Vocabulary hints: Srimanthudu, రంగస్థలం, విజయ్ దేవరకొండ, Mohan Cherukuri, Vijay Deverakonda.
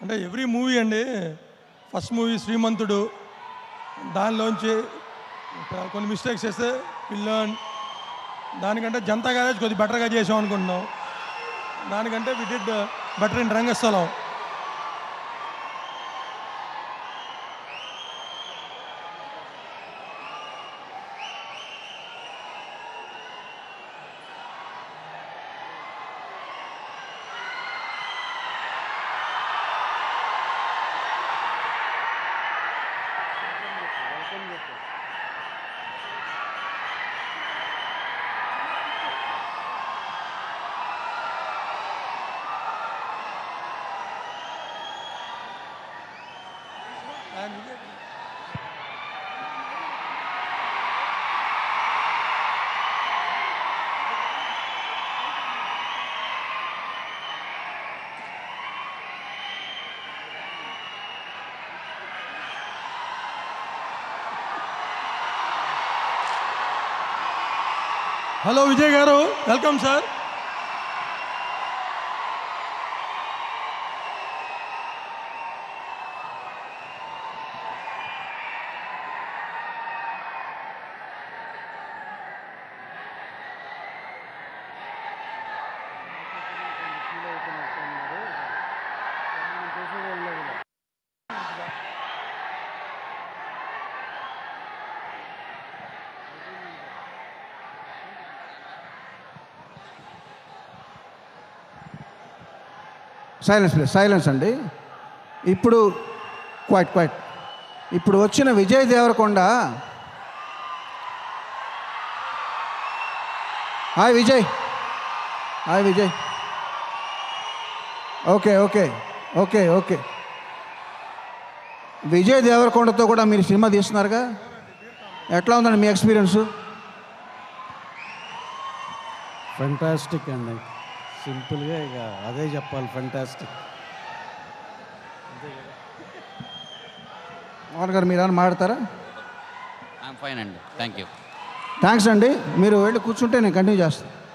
And every movie and first movie Srimanthudu, Dan launch, కొన్ని mistakes చేస్తే పిల్లన్ దానికంటే జనతా కాలేజ్ కొద్ది బెటర్గా చేసాం అనుకుంటున్నాం దానికంటే we did better in రంగస్థలం and hello Vijay garu welcome sir silence please silence అండి ఇప్పుడు క్వైట్ క్వైట్ ఇప్పుడు వచ్చిన విజయ్ దేవరకొండ hi Vijay okay okay okay okay Vijay దేవరకొండతో కూడా మీరు సినిమా తీస్తున్నారుగా ఎట్లా ఉందండి మీ ఎక్స్పీరియన్స్ ఫ్యాంటాస్టిక్ అండి సింపుల్గా ఇక అదే చెప్పాలి ఫెంటాస్టిక్ మోహన్ గారు మీరు ఏమైనా మాట్లాడతారా ఐఎమ్ ఫైన్ అండి థ్యాంక్ యూ థ్యాంక్స్ అండి మీరు వెళ్ళి కూర్చుంటే నేను కంటిన్యూ చేస్తాను